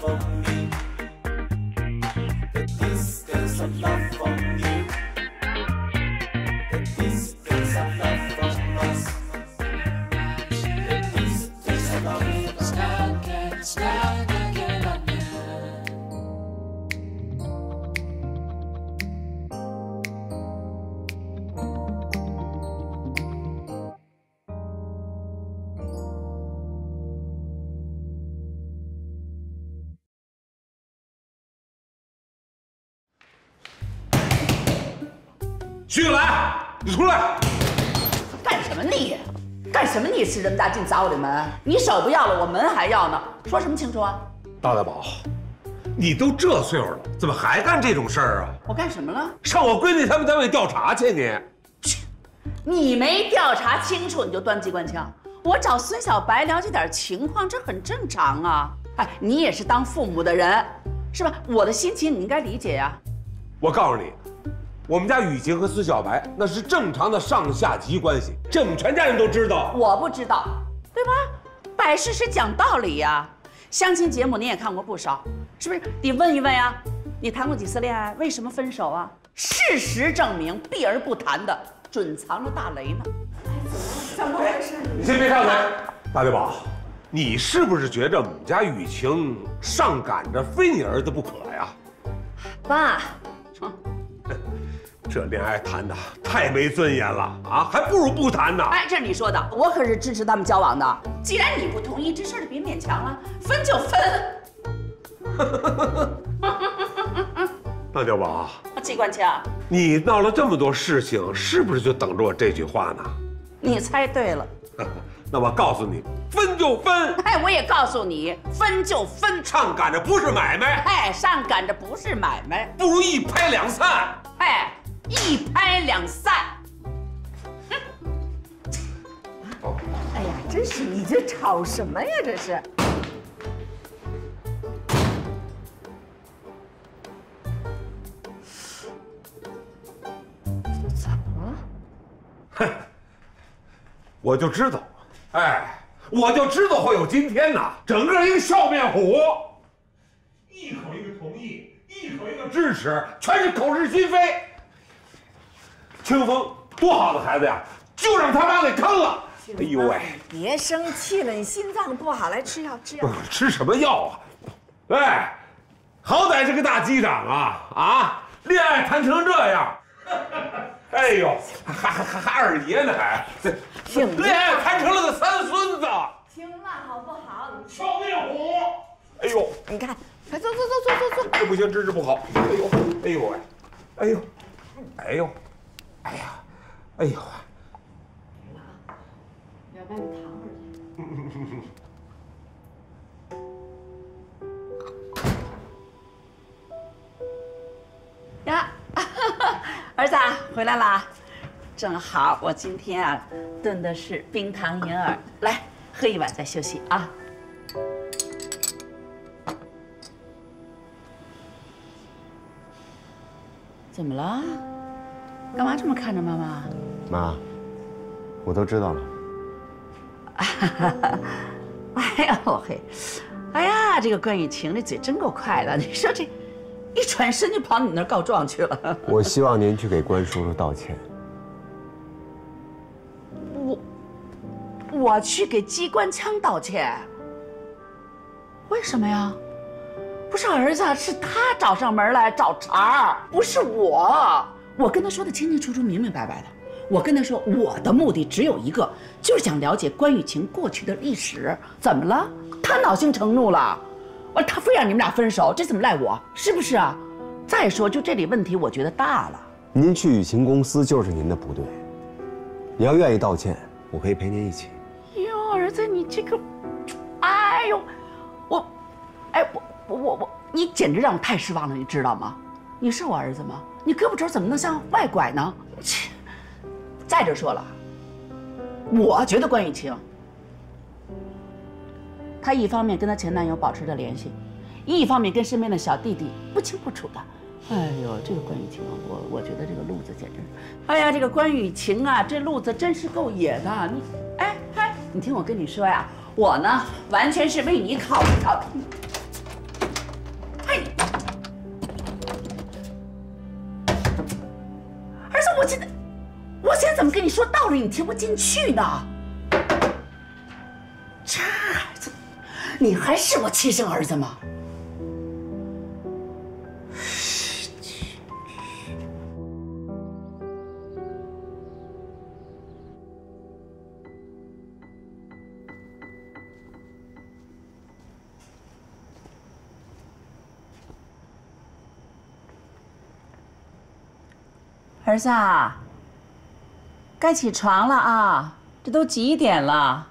for me. The distance of love from you. The distance of love from us. The distance of love from us. Stand again on you.徐永兰，你出来！干什么你？干什么你使这么大劲砸我的门？你手不要了，我门还要呢！说什么青春啊？大大宝，你都这岁数了，怎么还干这种事儿啊？我干什么了？上我闺女他们单位调查去你！去，你没调查清楚你就端机关枪。我找孙小白了解点情况，这很正常啊。哎，你也是当父母的人，是吧？我的心情你应该理解呀。我告诉你。 我们家雨晴和孙小白那是正常的上下级关系，这我们全家人都知道。我不知道，对吧？摆事实讲道理呀。相亲节目你也看过不少，是不是？得问一问呀、啊。你谈过几次恋爱？为什么分手啊？事实证明，避而不谈的准藏着大雷呢。怎么回事？你先别上嘴，大嘴宝，你是不是觉着我们家雨晴上赶着非你儿子不可呀？爸。这恋爱谈的太没尊严了啊，还不如不谈呢。哎，这是你说的，我可是支持他们交往的。既然你不同意，这事儿就别勉强了，分就分。那碉堡，季冠清，你闹了这么多事情，是不是就等着我这句话呢？你猜对了。那我告诉你，分就分。哎，我也告诉你，分就分。上赶着不是买卖。哎，上赶着不是买卖，不如一拍两散。哎。 一拍两散。哎呀，真是你这吵什么呀？这是。这怎么了？哼，我就知道，哎，我就知道会有今天呐！整个一个笑面虎，一口一个同意，一口一个支持，全是口是心非。 清风多好的孩子呀，就让他妈给坑了！哎呦喂，别生气了，你心脏不好，来吃药吃药。吃什么药啊？哎，好歹是个大机长啊啊！恋爱谈成这样，哎呦，还二爷呢还，恋爱谈成了个三孙子。听了好不好？笑面虎。哎呦，你看，快坐坐坐坐坐坐。这不行，真是不好。哎呦，哎呦喂，哎呦，哎呦。 哎呀，哎呦！要不然你躺会儿去。呀，儿子回来啦！正好我今天啊炖的是冰糖银耳，来喝一碗再休息啊。 怎么了？ 干嘛这么看着妈妈？妈，我都知道了。哎呀，我嘿，哎呀，这个关雨晴这嘴真够快的。你说这一转身就跑你那儿告状去了。我希望您去给关叔叔道歉。我去给机关枪道歉？为什么呀？不是儿子，是他找上门来找茬，不是我。 我跟他说的清清楚楚、明明白白的。我跟他说，我的目的只有一个，就是想了解关雨晴过去的历史。怎么了？他恼羞成怒了，完他非让你们俩分手，这怎么赖我？是不是啊？再说，就这里问题，我觉得大了。您去雨晴公司就是您的不对。你要愿意道歉，我可以陪您一起。哟，儿子，你这个，哎呦，我，哎，我，你简直让我太失望了，你知道吗？你是我儿子吗？ 你胳膊肘怎么能向外拐呢？切！再者说了，我觉得关雨晴，她一方面跟她前男友保持着联系，一方面跟身边的小弟弟不清不楚的。哎呦，这个关雨晴，我觉得这个路子简直……哎呀，这个关雨晴啊，这路子真是够野的。你，哎嗨，你听我跟你说呀，我呢完全是为你考虑到。现在怎么跟你说道理，你听不进去呢？这孩子，你还是我亲生儿子吗？儿子啊，该起床了啊！这都几点了？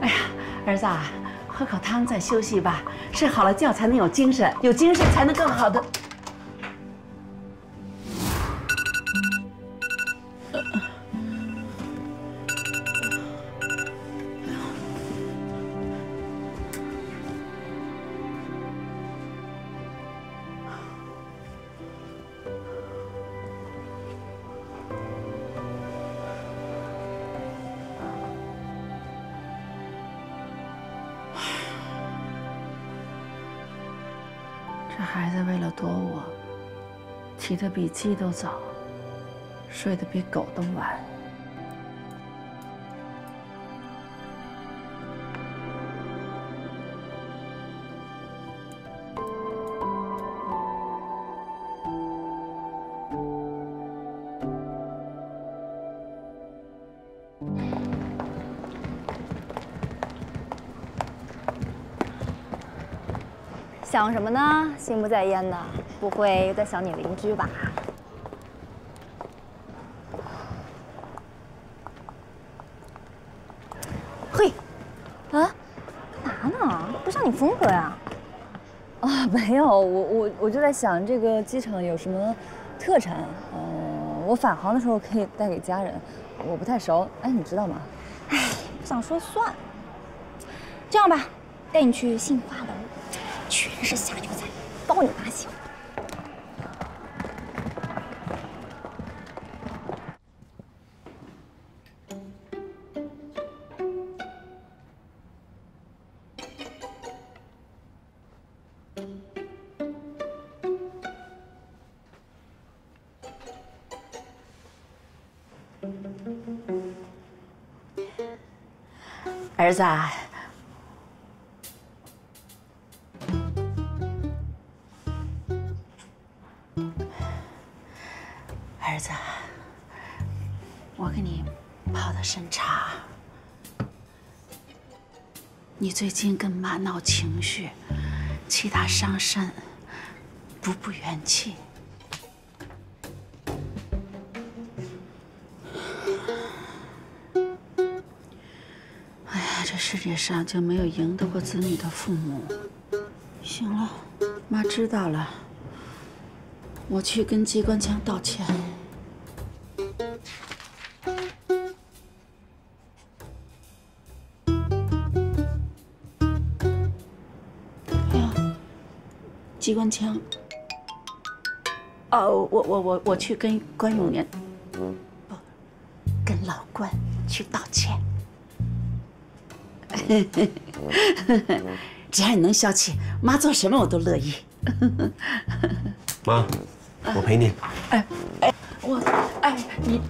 哎呀，儿子啊，喝口汤再休息吧，睡好了觉才能有精神，有精神才能更好的。 起得比鸡都早，睡得比狗都晚。想什么呢？心不在焉的。 不会又在想你邻居吧？嘿，啊，干嘛呢？不像你风格呀！啊，没有，我就在想这个机场有什么特产，我返航的时候可以带给家人。我不太熟，哎，你知道吗？哎，不想说算了。这样吧，带你去杏花楼，全是下酒菜，包你拿行。 儿子，啊，儿子，我给你泡的参茶。你最近跟妈闹情绪，气她伤身，补补元气。 世界上就没有赢得过子女的父母。行了，妈知道了，我去跟机关枪道歉。哎呀，机关枪！哦，我去跟关永年，不，跟老关去道歉。 只要你能消气，妈做什么我都乐意。妈，我陪你。哎，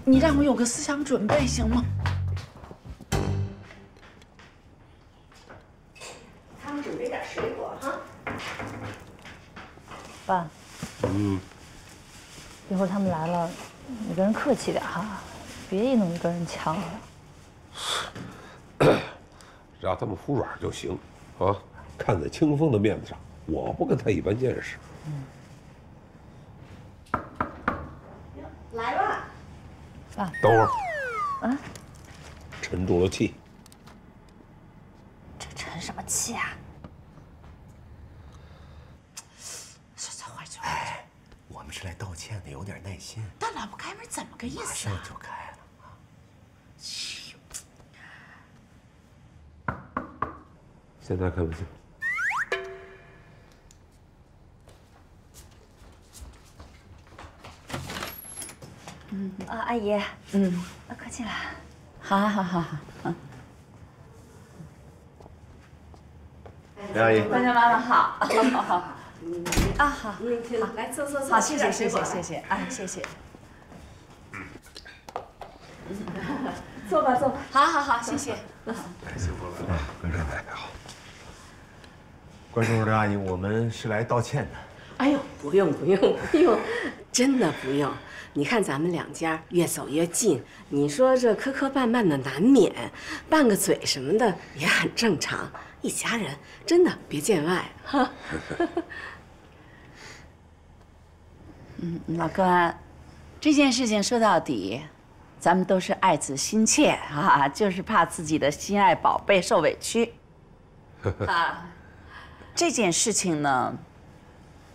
你让我有个思想准备行吗？他们准备点水果哈。爸。嗯。一会儿他们来了，你跟人客气点哈，别一弄跟人抢了。让他们服软就行，啊！看在清风的面子上，我不跟他一般见识。嗯。来吧。啊，等会儿。啊。沉住了气。这沉什么气啊？这哎，我们是来道歉的，有点耐心。但老不开门怎么个意思啊？马上就开了。 现在看不清。嗯，嗯啊，阿姨，嗯，快进来。好，好，好，好，嗯。梁阿姨，大家妈妈好，好好。啊，好，好，来坐坐坐。好，谢谢，谢谢，谢谢，啊，谢谢。坐吧，坐吧。好，好，好，谢谢。太辛苦了，观众大家好。观众梁阿姨，我们是来道歉的。 哎呦，不用不用不用，真的不用。你看咱们两家越走越近，你说这磕磕绊绊的难免，拌个嘴什么的也很正常。一家人真的别见外哈。嗯，老关，这件事情说到底，咱们都是爱子心切啊，就是怕自己的心爱宝贝受委屈。啊，这件事情呢。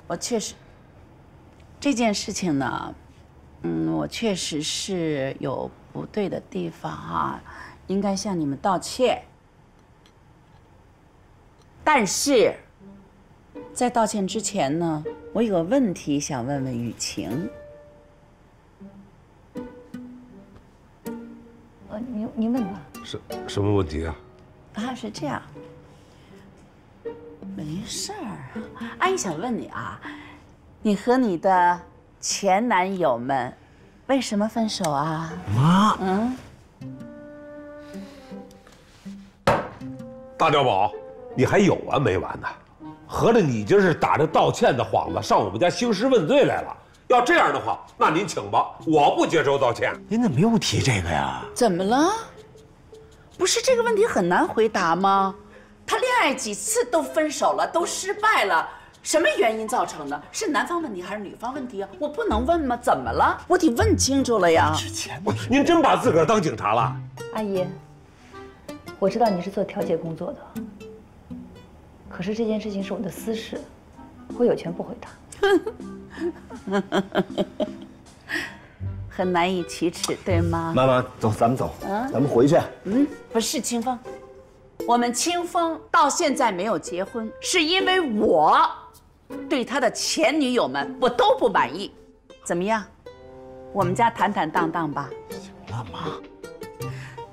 我确实，这件事情呢，我确实是有不对的地方啊，应该向你们道歉。但是，在道歉之前呢，我有个问题想问问雨晴。您问吧。什么问题啊？啊，是这样。 没事儿，阿姨想问你啊，你和你的前男友们为什么分手啊？妈，嗯，大碉堡，你还有完没完呢？合着你就是打着道歉的幌子上我们家兴师问罪来了？要这样的话，那您请吧，我不接受道歉。您怎么又提这个呀？怎么了？不是这个问题很难回答吗？ 他恋爱几次都分手了，都失败了，什么原因造成的？是男方问题还是女方问题啊？我不能问吗？怎么了？我得问清楚了呀！之前您真把自个儿当警察了，阿姨。我知道你是做调解工作的，可是这件事情是我的私事，我有权不回答。很难以启齿，对吗？妈妈，走，咱们走，啊、咱们回去。嗯，不是清风。 我们清风到现在没有结婚，是因为我对他的前女友们我都不满意。怎么样？我们家坦坦荡荡吧。行了，妈，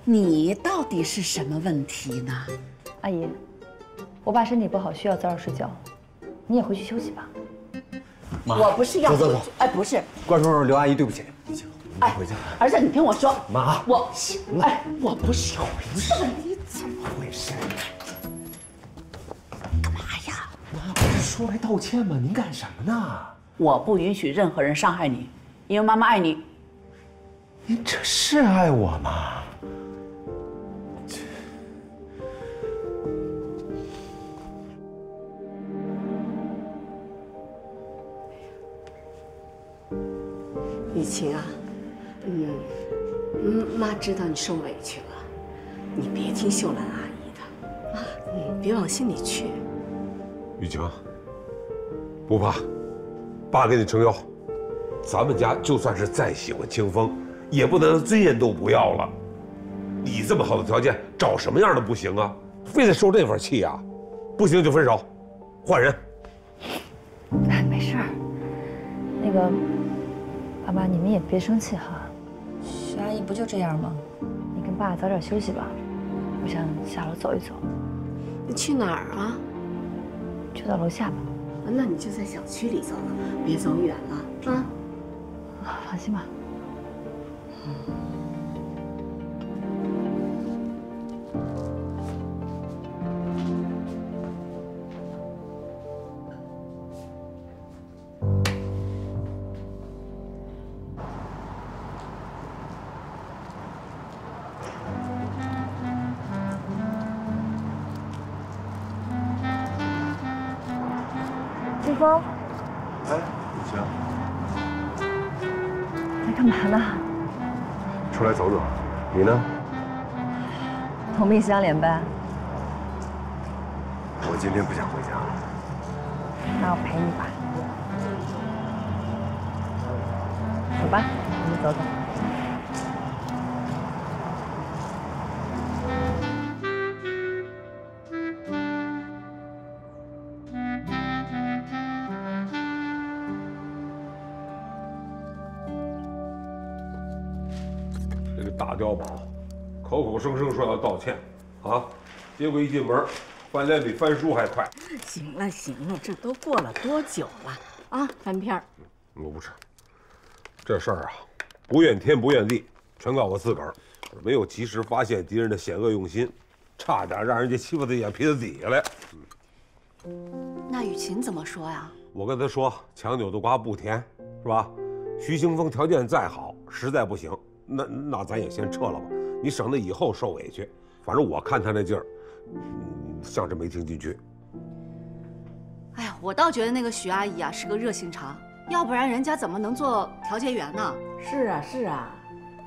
你到底是什么问题呢？阿姨，我爸身体不好，需要早点睡觉，你也回去休息吧。妈，我不是要走走走，哎，不是，关叔叔，刘阿姨，对不起。 哎，儿子，你听我说，妈，我行了，哎，我不是有回事，你怎么回事？干嘛呀？妈，不是说来道歉吗？您干什么呢？我不允许任何人伤害你，因为妈妈爱你。您这是爱我吗？这，雨晴啊。 妈知道你受委屈了，你别听秀兰阿姨的，妈，你别往心里去。雨晴，不怕，爸给你撑腰，咱们家就算是再喜欢清风，也不能尊严都不要了。你这么好的条件，找什么样的不行啊？非得受这份气啊？不行就分手，换人。没事儿，那个，爸妈你们也别生气哈。 阿姨不就这样吗？你跟爸早点休息吧，我想下楼走一走。你去哪儿啊？就到楼下吧。那你就在小区里走了，别走远了啊。放心吧。一相连呗。我今天不想回家。那我陪你吧。走吧，我们走走。大碉堡，口口声声说要道歉，啊，结果一进门，饭店比翻书还快。行了行了，这都过了多久了啊？翻篇儿，我不是，这事儿啊，不怨天不怨地，全怪我自个儿，没有及时发现敌人的险恶用心，差点让人家欺负到眼皮子底下来。那雨芹怎么说呀？我跟他说，强扭的瓜不甜，是吧？ 徐兴峰条件再好，实在不行，那咱也先撤了吧。你省得以后受委屈。反正我看他那劲儿，像是没听进去。哎呀，我倒觉得那个徐阿姨啊是个热心肠，要不然人家怎么能做调解员呢？是啊是啊，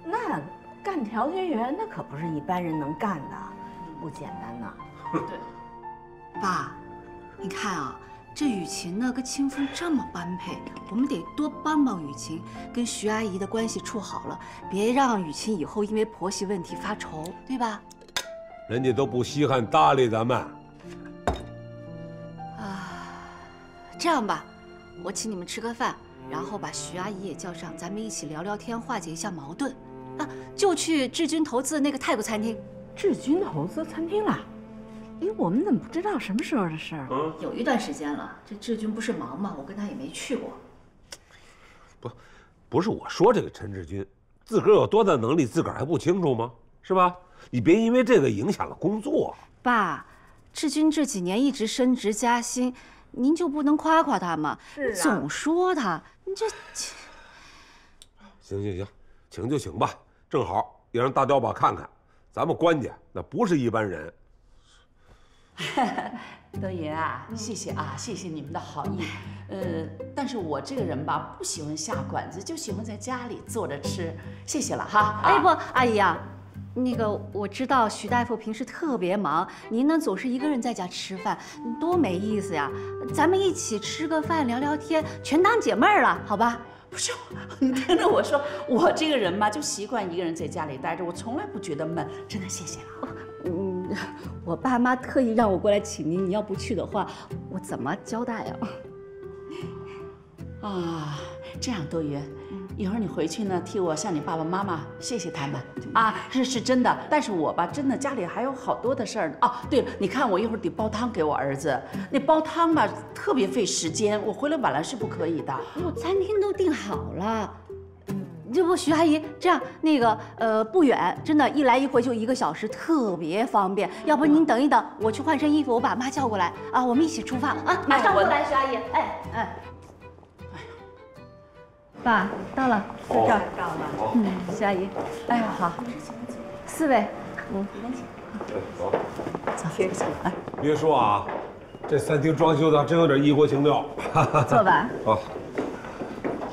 那干调解员那可不是一般人能干的，不简单呐。对，爸，你看啊。 这雨芹呢，跟清风这么般配，我们得多帮帮雨芹，跟徐阿姨的关系处好了，别让雨芹以后因为婆媳问题发愁，对吧？人家都不稀罕搭理咱们。啊，这样吧，我请你们吃个饭，然后把徐阿姨也叫上，咱们一起聊聊天，化解一下矛盾。啊，就去志军投资那个泰国餐厅。志军投资餐厅啦？ 咦，我们怎么不知道什么时候的事儿？有一段时间了，这志军不是忙吗？我跟他也没去过。不是我说这个陈志军，自个儿有多大能力，自个儿还不清楚吗？是吧？你别因为这个影响了工作。爸，志军这几年一直升职加薪，您就不能夸夸他吗？是啊。总说他，你这……行行行，请就请吧，正好也让大碉堡看看，咱们关家那不是一般人。 德言啊，谢谢啊，谢谢你们的好意。但是我这个人吧，不喜欢下馆子，就喜欢在家里坐着吃。谢谢了哈。哎不，阿姨啊，那个我知道徐大夫平时特别忙，您呢总是一个人在家吃饭，多没意思呀。咱们一起吃个饭，聊聊天，全当姐妹儿了，好吧？不是，你听着我说，我这个人吧，就习惯一个人在家里待着，我从来不觉得闷，真的谢谢了啊。 我爸妈特意让我过来请您，你要不去的话，我怎么交代呀？啊，这样多云，一会儿你回去呢，替我向你爸爸妈妈谢谢他们啊，是真的。但是我吧，真的家里还有好多的事儿呢。啊，对了，你看我一会儿得煲汤给我儿子，那煲汤吧特别费时间，我回来晚了是不可以的。我餐厅都订好了。 这不，徐阿姨，这样那个不远，真的，一来一回就1个小时，特别方便。要不您等一等，我去换身衣服，我把妈叫过来啊，我们一起出发啊，马上过来，徐阿姨。哎呀，爸，到了，在这儿到了。徐阿姨，哎呀好，四位，没问题。走，走，谢谢。哎，别说啊，这餐厅装修的真有点异国情调。坐吧。啊，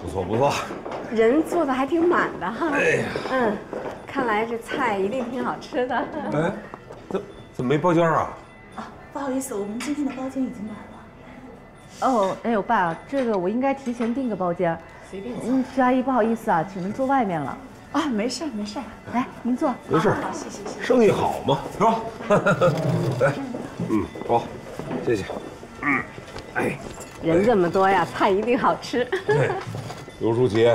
不错不错。 人做的还挺满的哈，哎呀，看来这菜一定挺好吃的。哎，怎么没包间啊？啊，不好意思，我们今天的包间已经满了。哦，哎呦爸，这个我应该提前订个包间，随便。徐阿姨不好意思啊，只能坐外面了。啊，没事没事，来您坐。没事，好，谢谢谢谢。生意好嘛，是吧？来，好，谢谢。哎，人这么多呀，菜一定好吃。 刘书琪，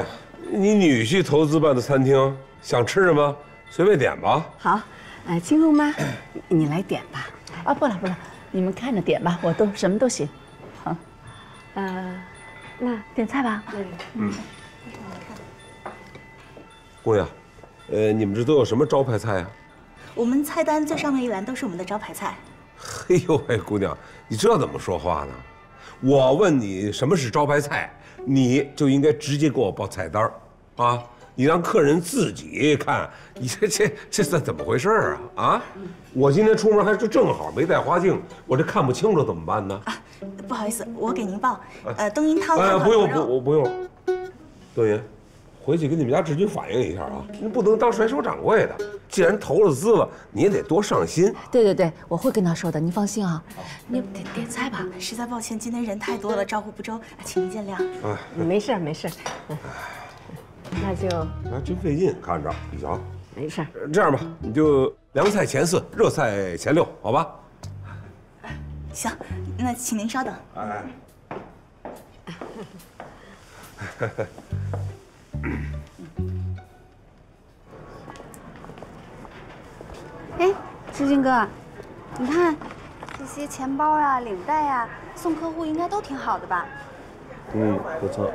你女婿投资办的餐厅，想吃什么随便点吧。好，清风妈，你来点吧。啊，不了不了，你们看着点吧，我都什么都行。好，那点菜吧。姑娘，你们这都有什么招牌菜呀？我们菜单最上面一栏都是我们的招牌菜。哎呦喂，姑娘，你这怎么说话呢？我问你什么是招牌菜？ 你就应该直接给我报菜单啊！你让客人自己看，你这算怎么回事儿啊？啊！我今天出门还是正好没戴花镜，我这看不清楚怎么办呢？啊，不好意思，我给您报，冬阴汤。哎，不用，我不用。冬云，回去跟你们家志军反映一下啊！你不能当甩手掌柜的，既然投了资了，你也得多上心。对对对，我会跟他说的，您放心啊。你点菜吧，实在抱歉，今天人太多了，照顾不周，请您见谅。哎，没事没事，那就还真费劲，看着你瞧。没事，这样吧，你就凉菜前4，热菜前6，好吧？行，那请您稍等。哎。哎，志军哥，你看这些钱包啊、领带啊，送客户应该都挺好的吧？嗯，不错。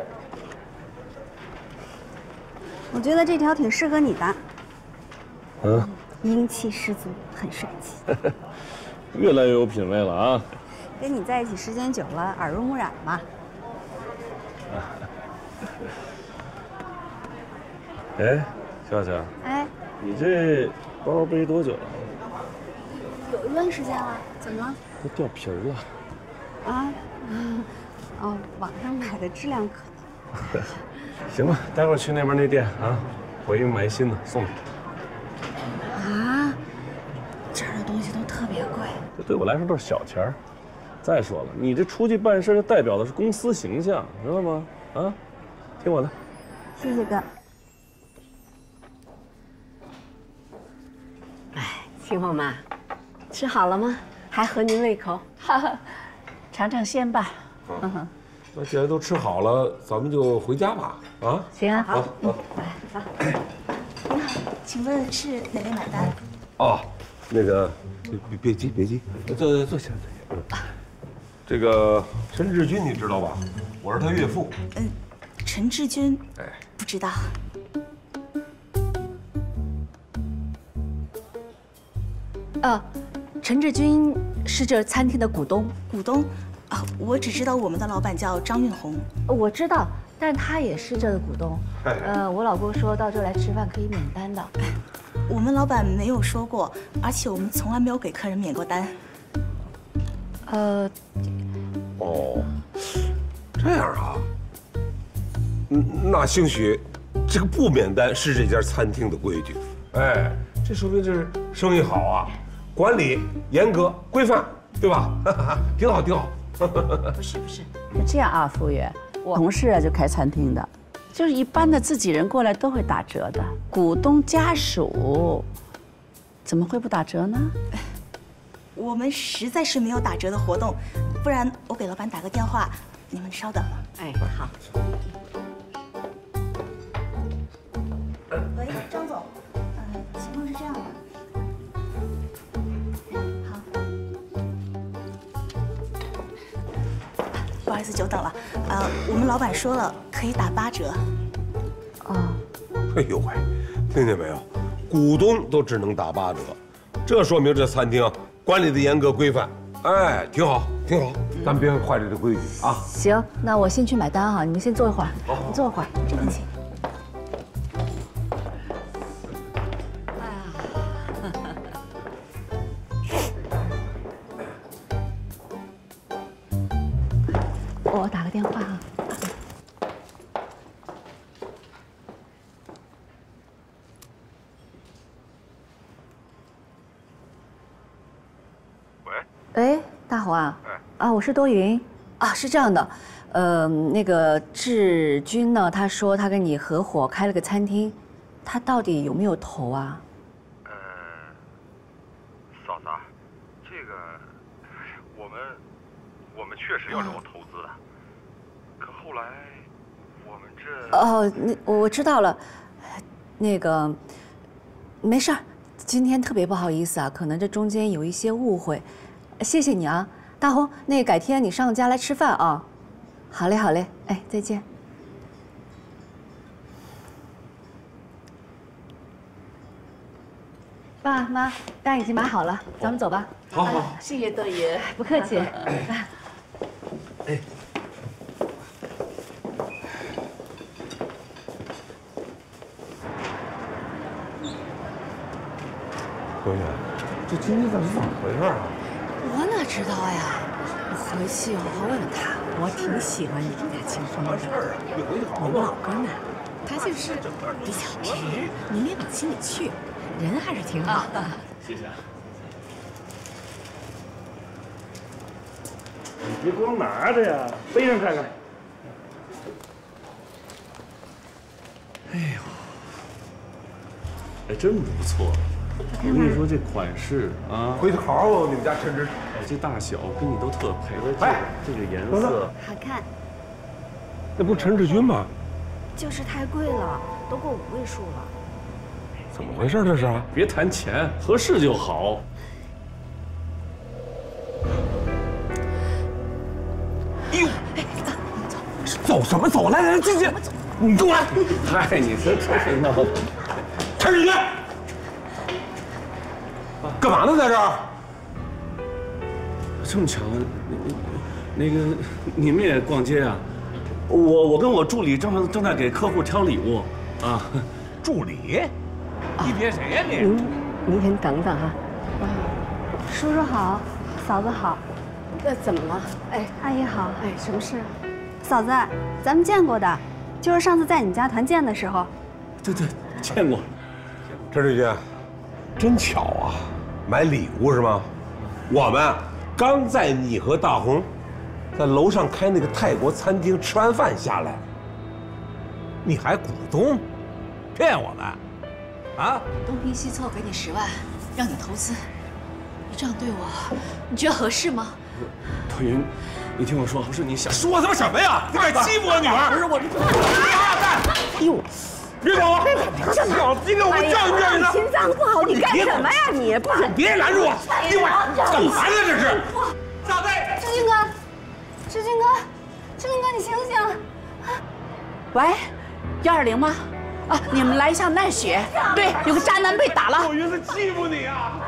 我觉得这条挺适合你的。嗯。英气十足，很帅气。越来越有品位了啊！跟你在一起时间久了，耳濡目染嘛。哎，夏夏，哎，你这包背多久了？有一段时间了，怎么了？都掉皮儿了。啊？哦，网上买的质量可……行吧，待会儿去那边那店啊，我给你买新的送你。啊，这儿的东西都特别贵。这对我来说都是小钱儿。再说了，你这出去办事就代表的是公司形象，知道吗？啊，听我的。谢谢哥。 秦凤妈，吃好了吗？还合您胃口？哈哈，尝尝鲜吧。嗯，那既然都吃好了，咱们就回家吧。啊，行啊，好，好，好。您好，请问是哪位买单？哦，那个，别急，坐下。这个陈志军你知道吧？我是他岳父。嗯，陈志军，哎，不知道。 陈志军是这餐厅的股东。股东，啊，我只知道我们的老板叫张运红。我知道，但他也是这个股东。我老公说到这来吃饭可以免单的。我们老板没有说过，而且我们从来没有给客人免过单。哦，这样啊，那兴许这个不免单是这家餐厅的规矩。哎，这说明这是生意好啊。 管理严格规范，对吧？挺好，挺好。不是，这样啊，服务员，我同事啊就开餐厅的，就是一般的自己人过来都会打折的，股东家属怎么会不打折呢？我们实在是没有打折的活动，不然我给老板打个电话，你们稍等吧。哎，好。喂，张总，情况是这样的。 不好意思，久等了。我们老板说了，可以打8折。啊，哎呦喂，听见没有？股东都只能打8折，这说明这餐厅管理的严格规范。哎，挺好，挺好，咱们别坏这个规矩啊。行，那我先去买单哈，你们先坐一会儿。好，你坐一会儿，这边请。我是多云，啊，是这样的，那个志军呢，他说他跟你合伙开了个餐厅，他到底有没有投啊？嫂子，这个我们确实要找投资的，可后来我们这……哦，我知道了，那个没事儿，今天特别不好意思啊，可能这中间有一些误会，谢谢你啊。 大红，那改天你上家来吃饭啊！好嘞，好嘞，哎，再见。爸妈，单已经买好了，咱们走吧。好好，谢谢多云，不客气。哎，多云，这今天到底怎么回事啊？ 我哪知道呀！我回去好好问问他。我挺喜欢你们家清风的，我老公呢，他就是比较直，你没往心里去，人还是挺好的。谢谢。你别光拿着呀，背上看看。哎呦，还真不错。 我跟你说，这款式啊，回头好好问你们家陈志。哎，这大小跟你都特配，哎，这个颜色好看。那不是陈志军吗？就是太贵了，都过5位数了。怎么回事？这是？别谈钱，合适就好。哎呦，走什么走？来来来，进去，你跟我来。嗨，你这真是闹的。开始你去。干嘛呢？在这儿？这么巧，那个你们也逛街啊？ 我跟我助理正在给客户挑礼物，啊，助理，你别谁呀你？您先等等哈，啊，叔叔好，嫂子好，怎么了？哎，阿姨好，哎，什么事啊？嫂子，咱们见过的，就是上次在你家团建的时候。对，见过。陈水军，真巧啊，买礼物是吗？我们刚在你和大红。 在楼上开那个泰国餐厅吃完饭下来，你还股东，骗我们，啊？东拼西凑给你10万，让你投资，你这样对我，你觉得合适吗？朵云，你听我说，不是你想说他妈什么呀？你敢欺负我女儿？不是我，哎呦，别管我，这小子今天我们正着呢。心脏不好，你干什么呀你？不是，别拦住我，你干嘛呢这是？小子，志军哥。 志军哥，你醒醒！喂，120吗？啊，你们来一下奈雪，对，有个渣男被打了。我原来欺负你啊！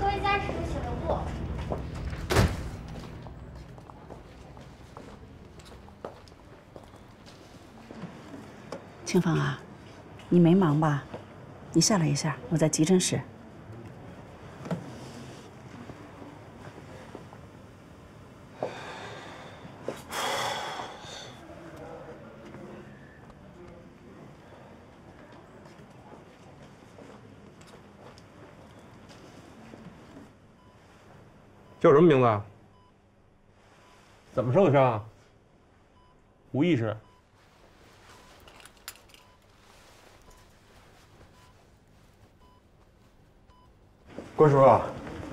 各位家属，请留步。清芳啊。 你没忙吧？你下来一下，我在急诊室。叫什么名字啊？怎么受的伤？无意识。 郭叔叔，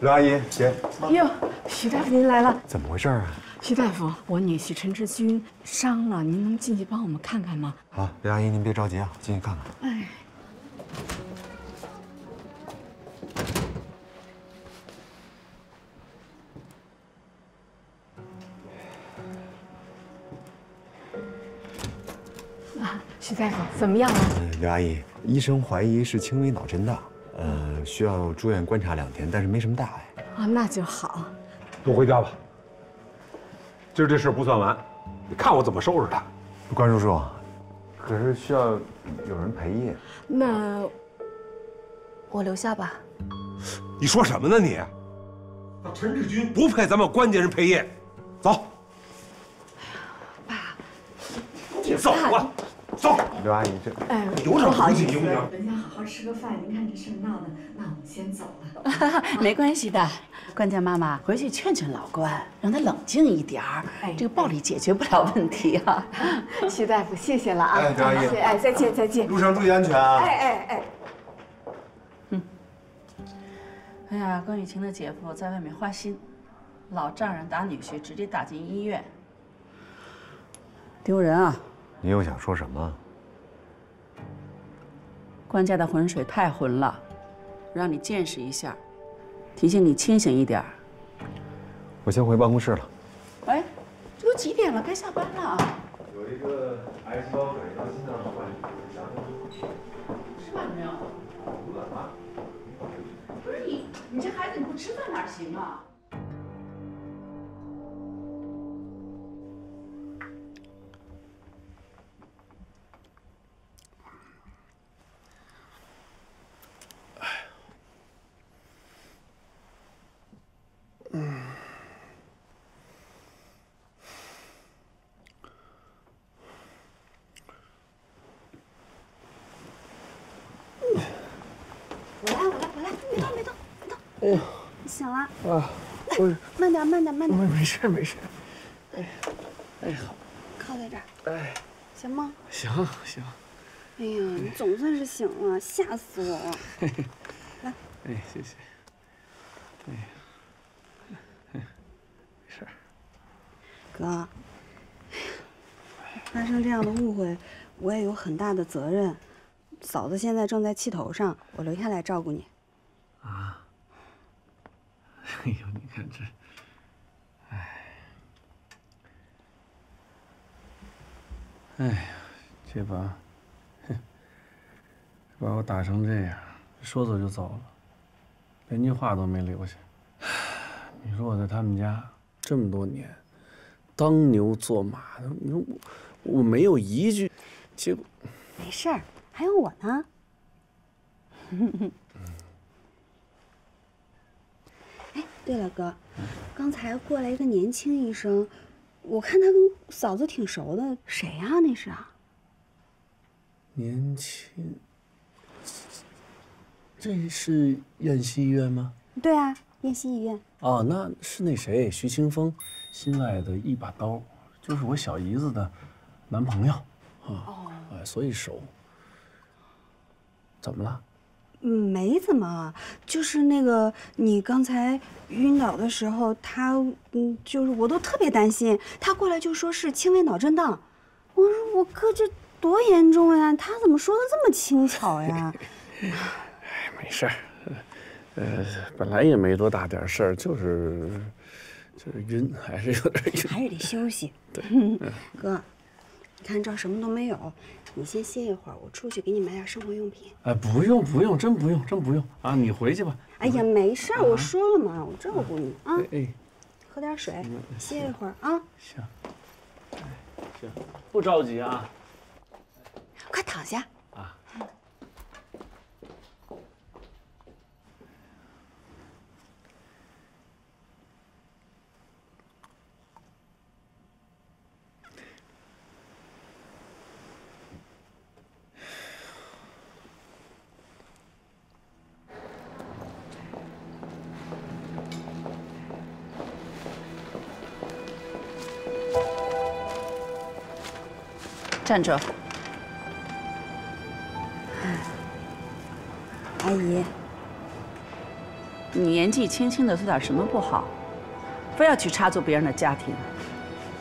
刘阿姨，姐。哟，许大夫您来了，怎么回事啊？许大夫，我女婿陈志军伤了，您能进去帮我们看看吗？好，刘阿姨您别着急啊，进去看看。哎。啊，许大夫怎么样啊？刘阿姨，医生怀疑是轻微脑震荡。 需要住院观察2天，但是没什么大碍。啊，那就好。都回家吧。今儿这事不算完，你看我怎么收拾他。关叔叔，可是需要有人陪夜。那我留下吧。你说什么呢你？陈志军不配咱们关键人陪夜。走。哎呀，爸，你走吧。 走，刘阿姨，这哎，有点好意思，行不行？人家好好吃个饭，您看这事闹的，那我们先走了。没关系的，关键妈妈回去劝劝老关，让他冷静一点儿。哎，这个暴力解决不了问题啊。徐大夫，谢谢了啊！哎，刘阿姨，哎，再见，再见。路上注意安全啊！哎。嗯。哎呀，关雨晴的姐夫在外面花心，老丈人打女婿，直接打进医院，丢人啊！ 你又想说什么？关家的浑水太浑了，让你见识一下，提醒你清醒一点。我先回办公室了。喂，这都几点了？该下班了啊！有一个癌细胞转移到心脏的患者，吃饭了没有？饿了啊！不是你这孩子，你不吃饭哪行啊？ 醒了啊！我慢点，慢点，慢点。没事。哎，好，靠在这儿。哎，行吗？行。哎呀，你总算是醒了，吓死我了！来，哎，谢谢。哎呀，事。哥，发生这样的误会，我也有很大的责任。嫂子现在正在气头上，我留下来照顾你。啊！哎呦，你看这，哎，哎呀，这把，把我打成这样，说走就走了，连句话都没留下。你说我在他们家这么多年，当牛做马的，你说我没有一句，结果没事儿，还有我呢。哎，对了，哥，刚才过来一个年轻医生，我看他跟嫂子挺熟的，谁呀？那是啊？年轻，这是燕西医院吗？对啊。 燕西医院哦，那是那谁徐清风，心爱的一把刀，就是我小姨子的男朋友啊，哎，所以熟。怎么了？没怎么，就是那个你刚才晕倒的时候，他就是我都特别担心，他过来就说是轻微脑震荡，我说我哥这多严重呀，他怎么说的这么轻巧呀？哎，没事儿。 本来也没多大点事儿，就是晕，还是有点晕，还是得休息。对，哥，你看这什么都没有，你先歇一会儿，我出去给你买点生活用品。哎，不用不用，真不用真不用啊，你回去吧。哎呀，没事儿，我说了嘛，我照顾你啊。哎，喝点水，歇一会儿啊。行，行，不着急啊。快躺下。 站住！阿姨，你年纪轻轻的做点什么不好，非要去插足别人的家庭，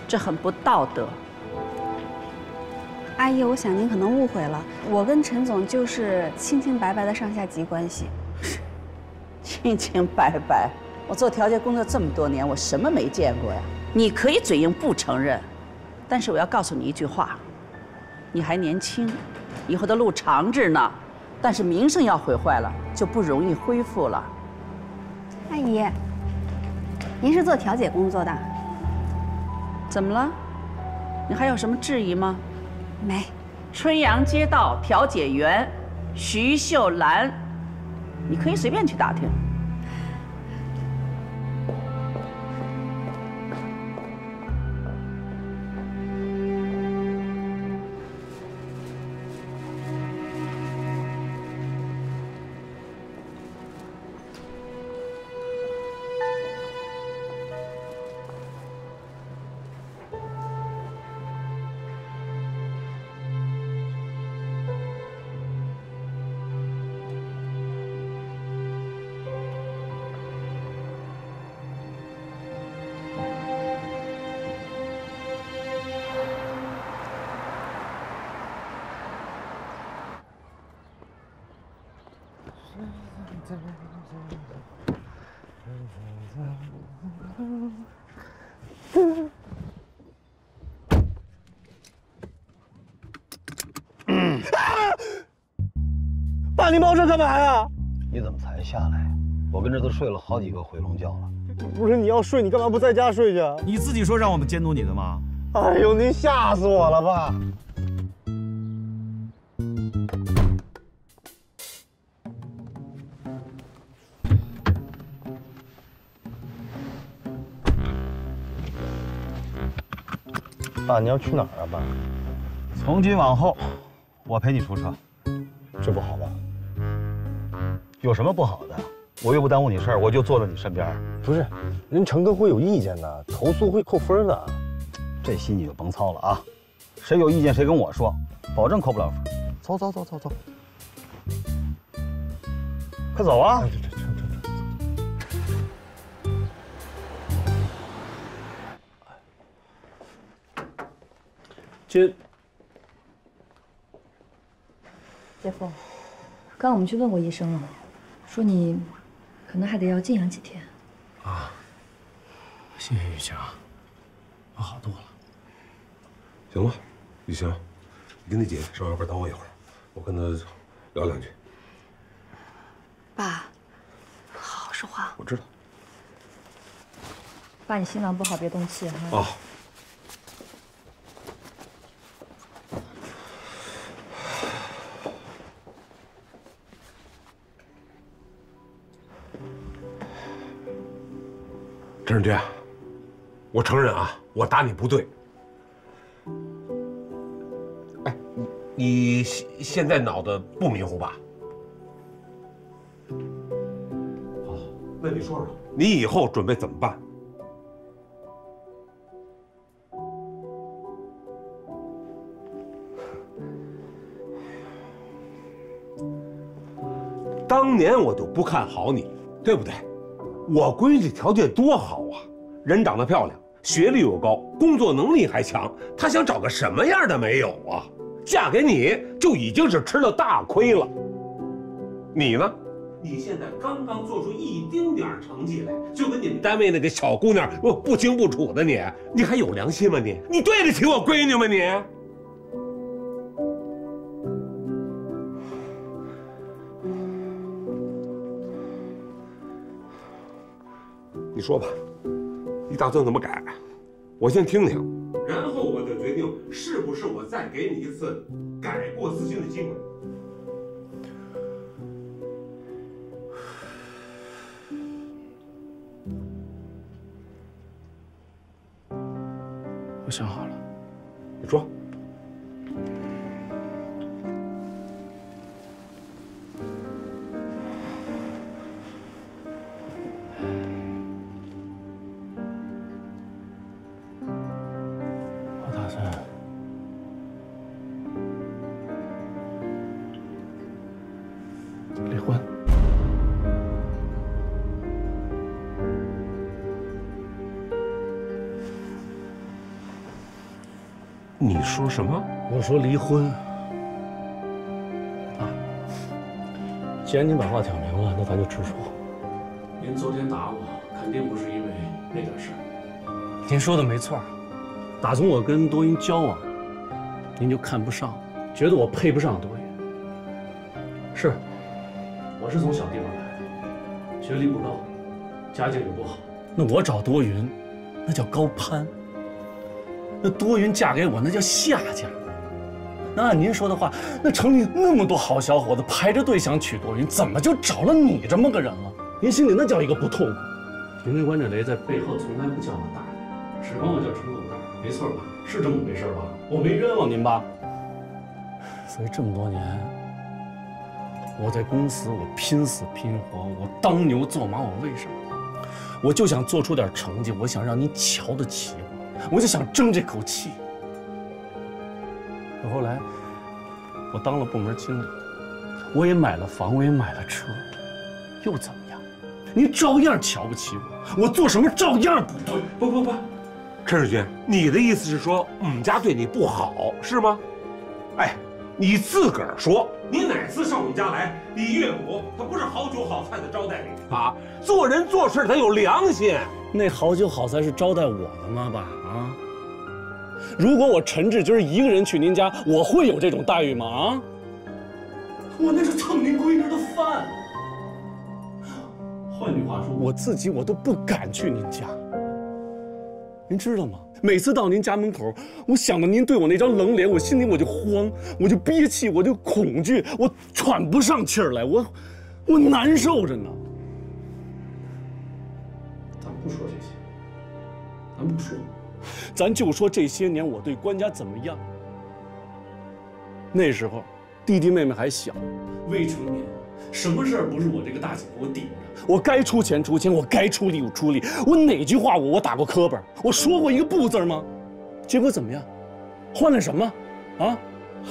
这很不道德。阿姨，我想您可能误会了，我跟陈总就是清清白白的上下级关系。清清白白，我做调解工作这么多年，我什么没见过呀？你可以嘴硬不承认，但是我要告诉你一句话。 你还年轻，以后的路长着呢，但是名声要毁坏了，就不容易恢复了。阿姨，您是做调解工作的，怎么了？你还有什么质疑吗？没。春阳街道调解员徐秀兰，你可以随便去打听。 爸，你把我这干嘛呀？你怎么才下来呀？我跟这都睡了好几个回笼觉了。不是你要睡，你干嘛不在家睡去？你自己说让我们监督你的吗？哎呦，您吓死我了，爸！ 爸，你要去哪儿啊？爸，从今往后，我陪你出车，这不好吧？有什么不好的？我又不耽误你事儿，我就坐在你身边。不是，人陈哥会有意见的，投诉会扣分的。这戏你就甭操了啊！谁有意见谁跟我说，保证扣不了分。走走走走走，快走啊！姐夫，刚我们去问过医生了，说你可能还得要静养几天。啊，谢谢雨晴，我好多了。行了，雨晴，你跟那姐上外边等我一会儿，我跟她聊两句。爸，好好说话。我知道。爸，你心脏不好，别动气哈。哦。 陈世军，我承认啊，我打你不对。哎，你现在脑子不迷糊吧？好，那你说说，你以后准备怎么办？当年我就不看好你，对不对？ 我闺女条件多好啊，人长得漂亮，学历又高，工作能力还强。她想找个什么样的没有啊？嫁给你就已经是吃了大亏了。你呢？你现在刚刚做出一丁点成绩来，就跟你们单位那个小姑娘不清不楚的你，你还有良心吗你？你对得起我闺女吗你？你说吧，你打算怎么改？我先听听，然后我就决定是不是我再给你一次改过自新的机会。我想好了，你说。你说什么？我说离婚。啊，既然您把话挑明了，那咱就直说。您昨天打我，肯定不是因为那点事儿。您说的没错，打从我跟多云交往，您就看不上，觉得我配不上多云。是，我是从小地方来的，学历不高，家境也不好。那我找多云，那叫高攀。 那多云嫁给我，那叫下嫁。那按您说的话，那城里那么多好小伙子排着队想娶多云，怎么就找了你这么个人了？您心里那叫一个不痛快。您跟关震雷在背后从来不叫我大爷，只管我叫陈狗蛋儿，没错吧？是这么回事吧？我没冤枉您吧？所以这么多年，我在公司我拼死拼活，我当牛做马，我为什么？我就想做出点成绩，我想让你瞧得起我。 我就想争这口气，可后来我当了部门经理，我也买了房，我也买了车，又怎么样？你照样瞧不起我，我做什么照样不对。不，陈世军，你的意思是说我们家对你不好是吗？哎，你自个儿说，你哪次上我们家来，你岳母她不是好酒好菜的招待你啊？做人做事她有良心。 那好酒好菜是招待我的吗，爸？啊！如果我陈志军一个人去您家，我会有这种待遇吗？啊！我那是蹭您闺女的饭。换句话说，我自己我都不敢去您家。您知道吗？每次到您家门口，我想到您对我那张冷脸，我心里我就慌，我就憋气，我就恐惧，我喘不上气儿来，我难受着呢。 不说这些，咱不说，咱就说这些年我对关家怎么样。那时候，弟弟妹妹还小，未成年，什么事儿不是我这个大姐夫我顶着？我该出钱出钱，我该出力我出力，我哪句话我打过磕巴？我说过一个不字吗？结果怎么样？换了什么？啊？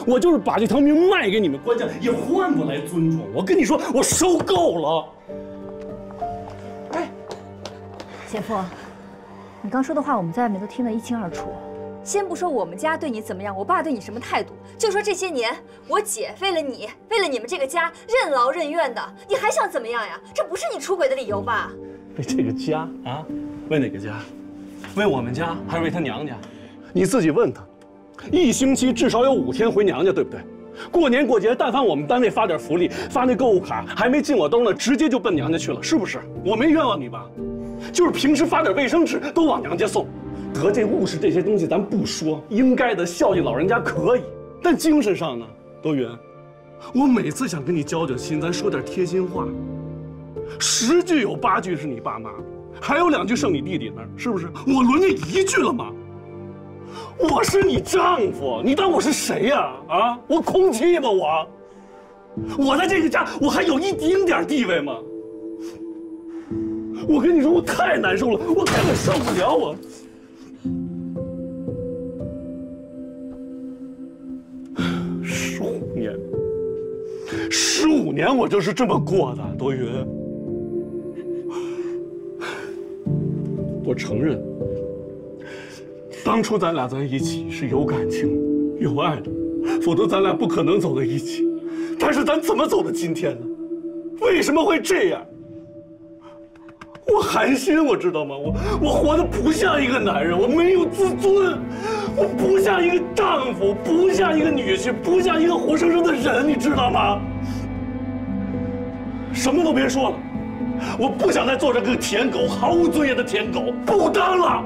我就是把这条命卖给你们关家，也换不来尊重。我跟你说，我受够了。 姐夫，你刚说的话，我们在外面都听得一清二楚。先不说我们家对你怎么样，我爸对你什么态度，就说这些年我姐为了你，为了你们这个家任劳任怨的，你还想怎么样呀？这不是你出轨的理由吧？为这个家啊？为哪个家？为我们家还是为他娘家？你自己问他，一星期至少有5天回娘家，对不对？ 过年过节，但凡我们单位发点福利，发那购物卡还没进我兜呢，直接就奔娘家去了，是不是？我没冤枉你吧？就是平时发点卫生纸都往娘家送，得这物事这些东西咱不说，应该的孝敬老人家可以，但精神上呢，多云，我每次想跟你交交心，咱说点贴心话，10句有8句是你爸妈，还有2句剩你弟弟那儿，是不是？我轮你1句了吗？ 我是你丈夫，你当我是谁呀？啊，我空气吗？我在这个家，我还有一丁点地位吗？我跟你说，我太难受了，我根本受不了我。15年，15年我就是这么过的，多云。我承认。 当初咱俩在一起是有感情、有爱的，否则咱俩不可能走到一起。但是咱怎么走到今天呢？为什么会这样？我寒心，我知道吗？我活得不像一个男人，我没有自尊，我不像一个丈夫，不像一个女婿，不像一个活生生的人，你知道吗？什么都别说了，我不想再做这个舔狗，毫无尊严的舔狗，不当了。